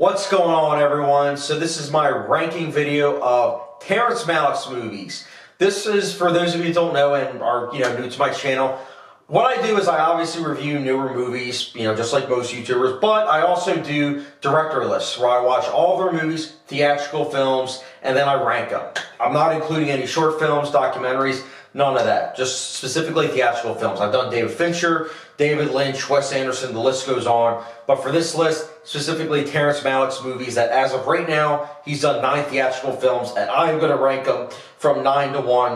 What's going on, everyone? So this is my ranking video of Terrence Malick's movies. This is for those of you who don't know and are, you know, new to my channel. What I do is I obviously review newer movies, you know, just like most YouTubers, but I also do director lists where I watch all their movies, theatrical films, and then I rank them. I'm not including any short films, documentaries, none of that. Just specifically theatrical films. I've done David Fincher, David Lynch, Wes Anderson, the list goes on. But for this list, specifically Terrence Malick's movies that as of right now, he's done 9 theatrical films, and I'm going to rank them from 9 to 1.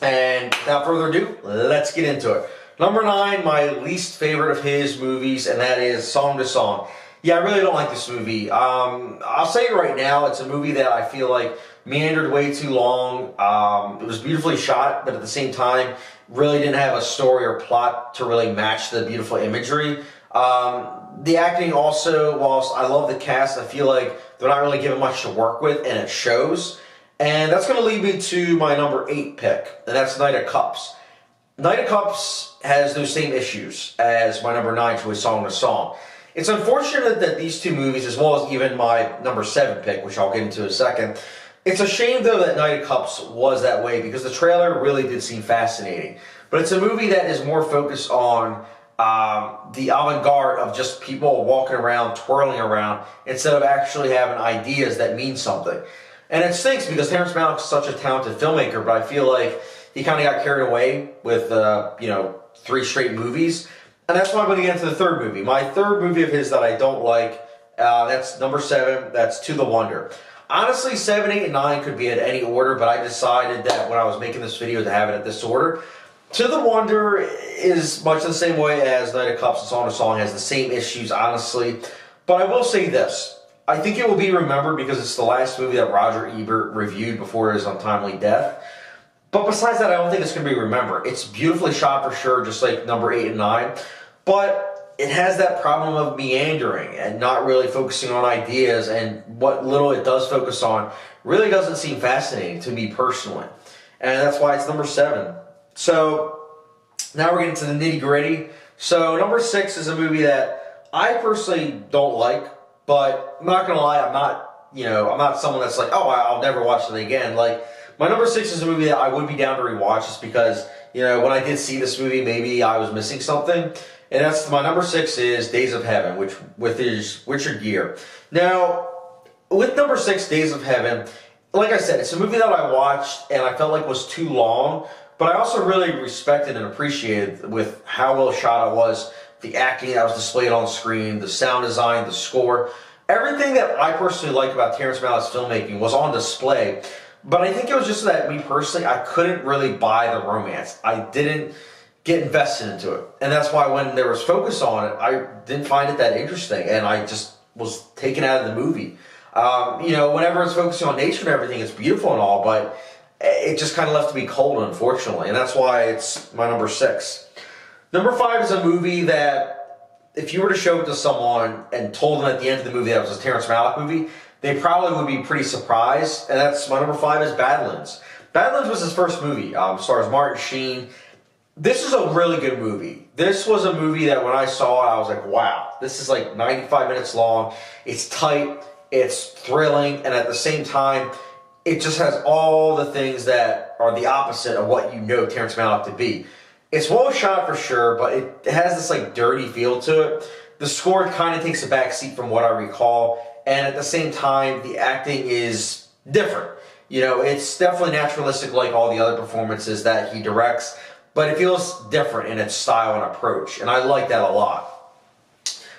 And without further ado, let's get into it. Number 9, my least favorite of his movies, and that is Song to Song. Yeah, I really don't like this movie. I'll say it right now, it's a movie that I feel like meandered way too long. It was beautifully shot, but at the same time, really didn't have a story or plot to really match the beautiful imagery. The acting also, whilst I love the cast, I feel like they're not really given much to work with, and it shows. And that's going to lead me to my number 8 pick, and that's Knight of Cups. Knight of Cups has those same issues as my number 9 choice, Song to Song. It's unfortunate that these two movies, as well as even my number 7 pick, which I'll get into in a second, it's a shame, though, that Knight of Cups was that way because the trailer really did seem fascinating. But it's a movie that is more focused on the avant-garde of just people walking around, twirling around, instead of actually having ideas that mean something. And it stinks because Terrence Malick is such a talented filmmaker, but I feel like he kind of got carried away with, you know, 3 straight movies. And that's why I'm going to get into the third movie. My third movie of his that I don't like, that's number 7, that's To the Wonder. Honestly, 7, 8, and 9 could be in any order, but I decided that when I was making this video to have it at this order. To the Wonder is much the same way as Knight of Cups and Song to Song, has the same issues, honestly. But I will say this. I think it will be remembered because it's the last movie that Roger Ebert reviewed before his untimely death. But besides that, I don't think it's going to be remembered. It's beautifully shot for sure, just like number 8 and 9. But it has that problem of meandering and not really focusing on ideas. And what little it does focus on really doesn't seem fascinating to me personally. And that's why it's number 7. So now we're getting to the nitty-gritty. So number 6 is a movie that I personally don't like. But I'm not going to lie, I'm not someone that's like, oh, I'll never watch it again. Like, my number 6 is a movie that I would be down to rewatch just because, you know, when I did see this movie, maybe I was missing something. And that's my number 6 is Days of Heaven, which is Richard Gere. Now, with number 6, Days of Heaven, like I said, it's a movie that I watched and I felt like was too long. But I also really respected and appreciated with how well shot it was. The acting that was displayed on screen, the sound design, the score, everything that I personally like about Terrence Malick's filmmaking was on display. But I think it was just that me personally, I couldn't really buy the romance. I didn't get invested into it. And that's why when there was focus on it, I didn't find it that interesting. And I just was taken out of the movie. You know, whenever it's focusing on nature and everything, it's beautiful and all, but it just kind of left me cold, unfortunately. And that's why it's my number 6. Number 5 is a movie that if you were to show it to someone and told them at the end of the movie that it was a Terrence Malick movie, they probably would be pretty surprised. And that's my number 5 is Badlands. Badlands was his first movie. Stars Martin Sheen. This is a really good movie. This was a movie that when I saw it, I was like, wow, this is like 95 minutes long. It's tight. It's thrilling. And at the same time, it just has all the things that are the opposite of what you know Terrence Malick to be. It's well shot for sure, but it has this like dirty feel to it. The score kind of takes a backseat from what I recall, and at the same time, the acting is different. You know, it's definitely naturalistic like all the other performances that he directs, but it feels different in its style and approach, and I like that a lot.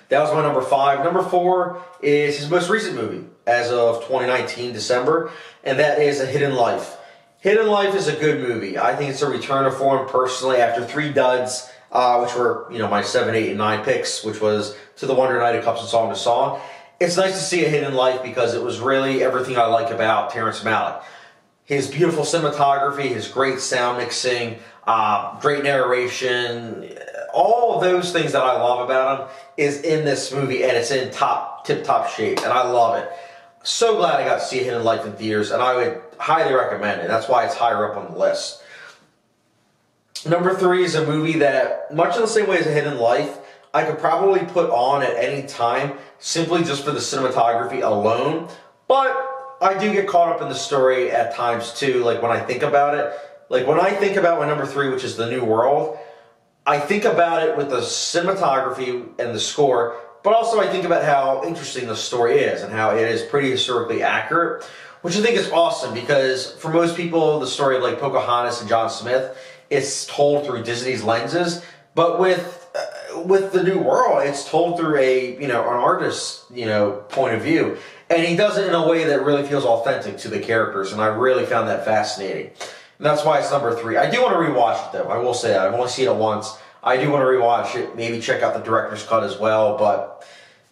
That was my number 5. Number 4 is his most recent movie, as of 2019, December, and that is A Hidden Life. Hidden Life is a good movie. I think it's a return of form personally after 3 duds, which were, you know, my 7, 8, and 9 picks, which was To the Wonder, Knight of Cups, and Song to Song. It's nice to see A Hidden Life because it was really everything I like about Terrence Malick. His beautiful cinematography, his great sound mixing, great narration, all of those things that I love about him is in this movie, and it's in tip-top shape, and I love it. So glad I got to see A Hidden Life in theaters, and I would highly recommend it. That's why it's higher up on the list. Number 3 is a movie that, much in the same way as A Hidden Life, I could probably put on at any time simply just for the cinematography alone, but I do get caught up in the story at times too, like when I think about it. Like when I think about my number three, which is The New World, I think about it with the cinematography and the score, but also I think about how interesting the story is and how it is pretty historically accurate, which I think is awesome because for most people, the story of like Pocahontas and John Smith is told through Disney's lenses, but with The New World, it's told through a, you know, an artist's, you know, point of view. And he does it in a way that really feels authentic to the characters, and I really found that fascinating. And that's why it's number three. I do want to rewatch it though, I will say that. I've only seen it once. I do want to rewatch it, maybe check out the director's cut as well, but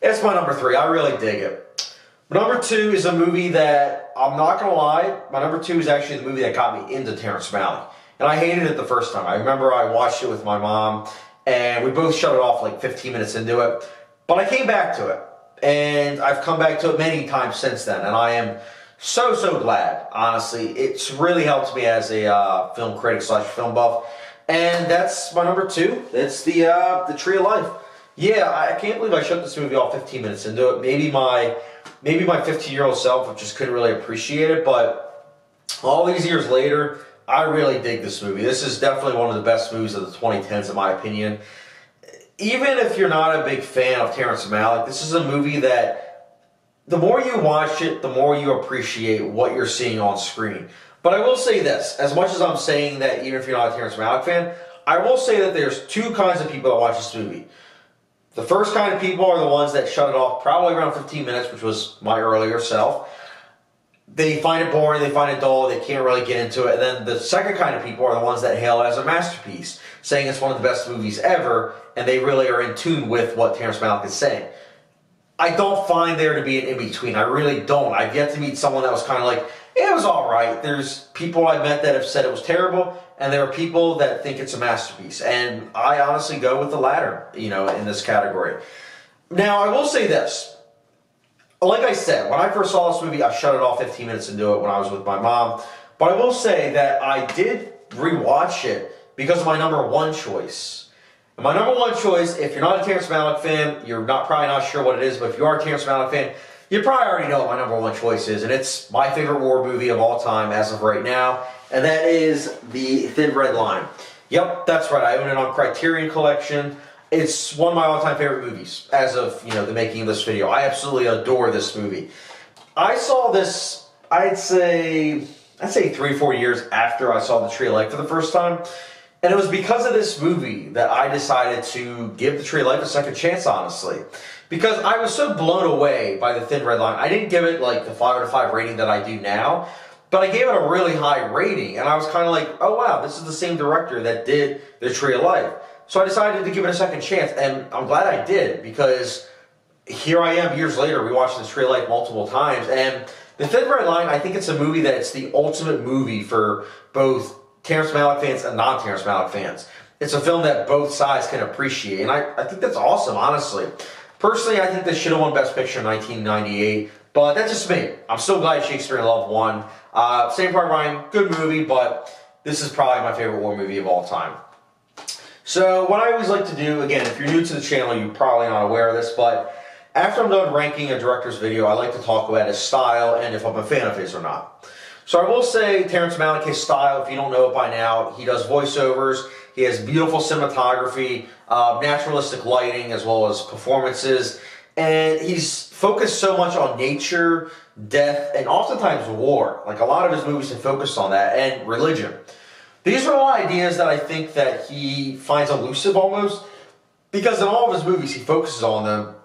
it's my number three. I really dig it. My number two is a movie that, I'm not going to lie, my number two is actually the movie that got me into Terrence Malick. And I hated it the first time. I remember I watched it with my mom, and we both shut it off like 15 minutes into it. But I came back to it, and I've come back to it many times since then, and I am so, so glad, honestly. It's really helped me as a film critic slash film buff. And that's my number two. It's the Tree of Life. Yeah, I can't believe I shut this movie off 15 minutes into it. Maybe my 15-year-old self just couldn't really appreciate it. But all these years later, I really dig this movie. This is definitely one of the best movies of the 2010s, in my opinion. Even if you're not a big fan of Terrence Malick, this is a movie that the more you watch it, the more you appreciate what you're seeing on screen. But I will say this, as much as I'm saying that even if you're not a Terrence Malick fan, I will say that there's two kinds of people that watch this movie. The first kind of people are the ones that shut it off probably around 15 minutes, which was my earlier self. They find it boring, they find it dull, they can't really get into it. And then the second kind of people are the ones that hail it as a masterpiece, saying it's one of the best movies ever, and they really are in tune with what Terrence Malick is saying. I don't find there to be an in-between. I really don't. I've yet to meet someone that was kind of like, it was alright. There's people I've met that have said it was terrible, and there are people that think it's a masterpiece. And I honestly go with the latter, you know, in this category. Now, I will say this. Like I said, when I first saw this movie, I shut it off 15 minutes into it when I was with my mom. But I will say that I did rewatch it because of my number one choice. And my number one choice, if you're not a Terrence Malick fan, you're not probably not sure what it is, but if you are a Terrence Malick fan, you probably already know what my number one choice is, and it's my favorite war movie of all time as of right now, and that is The Thin Red Line. Yep, that's right, I own it on Criterion Collection. It's one of my all-time favorite movies as of, you know, the making of this video. I absolutely adore this movie. I saw this, I'd say 3 or 4 years after I saw The Tree of Life for the first time, and it was because of this movie that I decided to give The Tree of Life a second chance, honestly. Because I was so blown away by The Thin Red Line. I didn't give it like the 5 out of 5 rating that I do now, but I gave it a really high rating, and I was kind of like, oh wow, this is the same director that did The Tree of Life. So I decided to give it a second chance, and I'm glad I did, because here I am years later rewatching The Tree of Life multiple times, and The Thin Red Line, I think it's a movie that's the ultimate movie for both Terrence Malick fans and non-Terrence Malick fans. It's a film that both sides can appreciate, and I think that's awesome, honestly. Personally, I think this should have won Best Picture in 1998, but that's just me. I'm still glad Shakespeare in Love won. Saving Private Ryan, good movie, but this is probably my favorite war movie of all time. So what I always like to do, again, if you're new to the channel, you're probably not aware of this, but after I'm done ranking a director's video, I like to talk about his style and if I'm a fan of his or not. So I will say Terrence Malick, his style, if you don't know it by now, he does voiceovers. He has beautiful cinematography, naturalistic lighting, as well as performances. And he's focused so much on nature, death, and oftentimes war. Like a lot of his movies have focused on that, and religion. These are all ideas that I think that he finds elusive almost, because in all of his movies he focuses on them.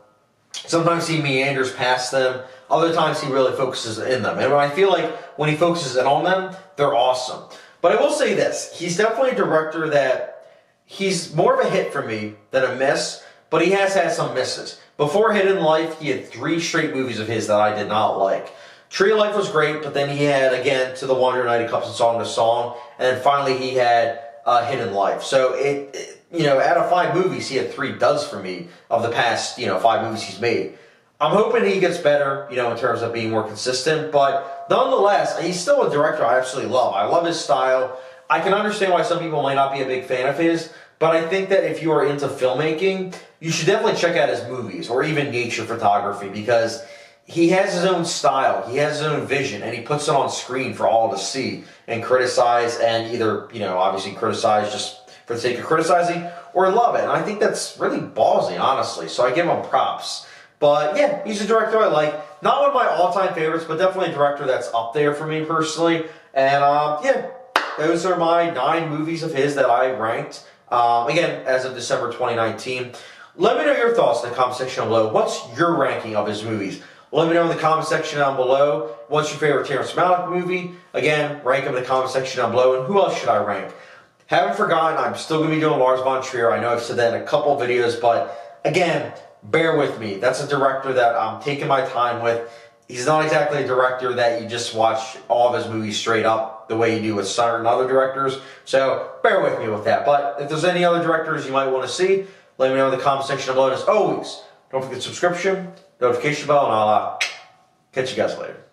Sometimes he meanders past them, other times he really focuses in them. And I feel like when he focuses in on them, they're awesome. But I will say this, he's definitely a director that he's more of a hit for me than a miss, but he has had some misses. Before Hidden Life, he had 3 straight movies of his that I did not like. Tree of Life was great, but then he had, again, To the Wonder, Knight of Cups, and Song to Song, and then finally he had Hidden Life. So, you know, out of 5 movies, he had 3 duds for me of the past, you know, 5 movies he's made. I'm hoping he gets better, you know, in terms of being more consistent, but nonetheless, he's still a director I absolutely love. I love his style. I can understand why some people might not be a big fan of his, But I think that if you are into filmmaking, you should definitely check out his movies or even nature photography, because he has his own style, he has his own vision, and he puts it on screen for all to see and criticize, and either, you know, obviously criticize just for the sake of criticizing or love it. And I think that's really ballsy, honestly. So I give him props. But yeah, he's a director I like. Not one of my all-time favorites, but definitely a director that's up there for me personally. And yeah, those are my 9 movies of his that I ranked. Again, as of December 2019. Let me know your thoughts in the comment section below. What's your ranking of his movies? Let me know in the comment section down below. What's your favorite Terrence Malick movie? Again, rank them in the comment section down below. And who else should I rank? Haven't forgotten, I'm still going to be doing Lars von Trier. I know I've said that in a couple videos, but again, bear with me. That's a director that I'm taking my time with. He's not exactly a director that you just watch all of his movies straight up the way you do with certain other directors. So bear with me with that. But if there's any other directors you might want to see, let me know in the comment section below. And as always, don't forget subscription, notification bell, and I'll catch you guys later.